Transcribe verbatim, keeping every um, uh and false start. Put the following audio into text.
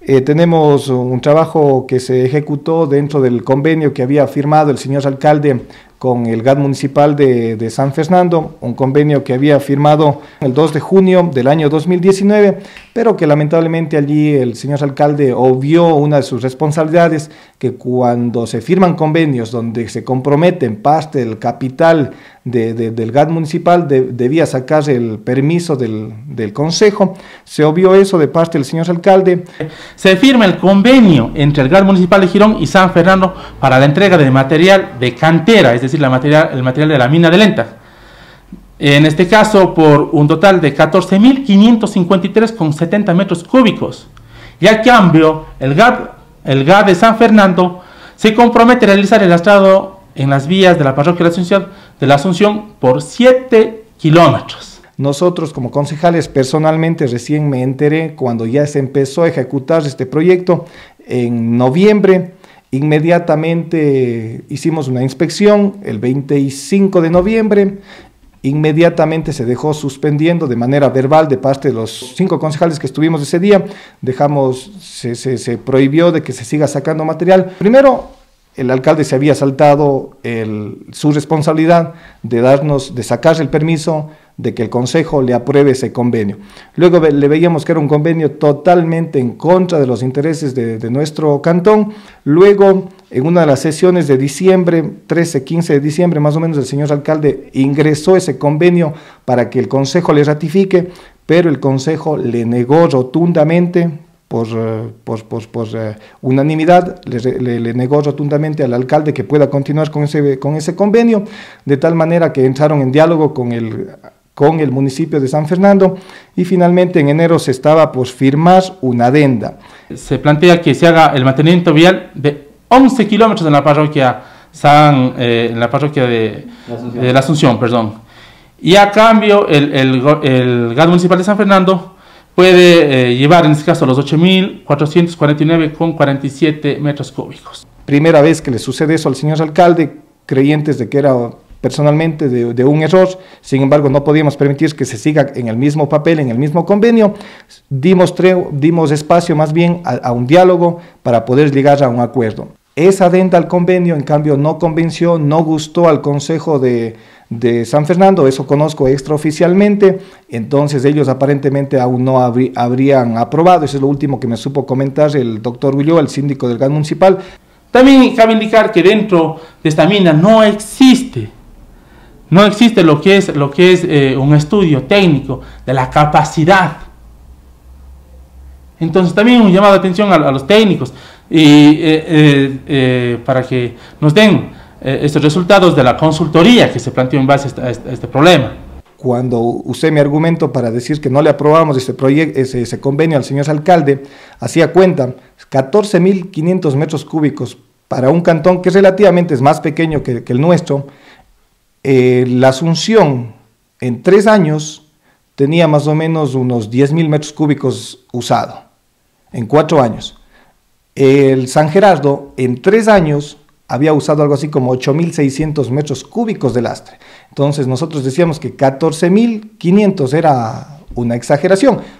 Eh, tenemos un trabajo que se ejecutó dentro del convenio que había firmado el señor alcalde con el G A D Municipal de, de San Fernando, un convenio que había firmado el dos de junio del año dos mil diecinueve, pero que lamentablemente allí el señor alcalde obvió una de sus responsabilidades, que cuando se firman convenios donde se comprometen parte del capital de, de, del G A D Municipal, de, debía sacar el permiso del, del Consejo. Se obvió eso de parte del señor alcalde. Se firma el convenio entre el G A D Municipal de Girón y San Fernando para la entrega de material de cantera, es decir, Es decir, la material, el material de la mina de Léntag. En este caso, por un total de catorce mil quinientos cincuenta y tres coma setenta metros cúbicos. Y a cambio, el G A D, el G A D de San Fernando se compromete a realizar el lastrado en las vías de la parroquia de la Asunción, de la Asunción por siete kilómetros. Nosotros como concejales personalmente recién me enteré cuando ya se empezó a ejecutar este proyecto en noviembre. Inmediatamente hicimos una inspección el veinticinco de noviembre, inmediatamente se dejó suspendiendo de manera verbal de parte de los cinco concejales que estuvimos ese día, dejamos, se, se, se prohibió de que se siga sacando material. Primero, el alcalde se había saltado el, su responsabilidad de darnos, de sacar el permiso, de que el Consejo le apruebe ese convenio. Luego le veíamos que era un convenio totalmente en contra de los intereses de, de nuestro cantón. Luego, en una de las sesiones de diciembre, trece, quince de diciembre más o menos, el señor alcalde ingresó ese convenio para que el Consejo le ratifique, pero el Consejo le negó rotundamente, por, por, por, por uh, unanimidad, le, le, le negó rotundamente al alcalde que pueda continuar con ese, con ese convenio, de tal manera que entraron en diálogo con el... con el municipio de San Fernando, y finalmente en enero se estaba por firmar una adenda. Se plantea que se haga el mantenimiento vial de once kilómetros en la parroquia, San, eh, en la parroquia de La Asunción. De La Asunción, perdón. Y a cambio el, el, el G A D Municipal de San Fernando puede eh, llevar en este caso los ocho mil cuatrocientos cuarenta y nueve coma cuarenta y siete metros cúbicos. Primera vez que le sucede eso al señor alcalde, creyentes de que era personalmente de, de un error. Sin embargo, no podíamos permitir que se siga en el mismo papel, en el mismo convenio. Dimos, tre, dimos espacio más bien a, a un diálogo para poder llegar a un acuerdo. Esa adenda al convenio, en cambio, no convenció, no gustó al Consejo de, de San Fernando, eso conozco extraoficialmente, entonces ellos aparentemente aún no habrí, habrían aprobado. Eso es lo último que me supo comentar el doctor Villó, el síndico del G A N Municipal. También cabe indicar que dentro de esta mina no existe No existe lo que es, lo que es eh, un estudio técnico de la capacidad. Entonces también un llamado de atención a, a los técnicos y, eh, eh, eh, para que nos den eh, estos resultados de la consultoría que se planteó en base a este, a este problema. Cuando usé mi argumento para decir que no le aprobamos ese, ese, ese convenio al señor alcalde, hacía cuenta, catorce mil quinientos metros cúbicos para un cantón que relativamente es más pequeño que, que el nuestro. Eh, la Asunción en tres años tenía más o menos unos diez mil metros cúbicos usado, en cuatro años. El San Gerardo en tres años había usado algo así como ocho mil seiscientos metros cúbicos de lastre. Entonces nosotros decíamos que catorce mil quinientos era una exageración,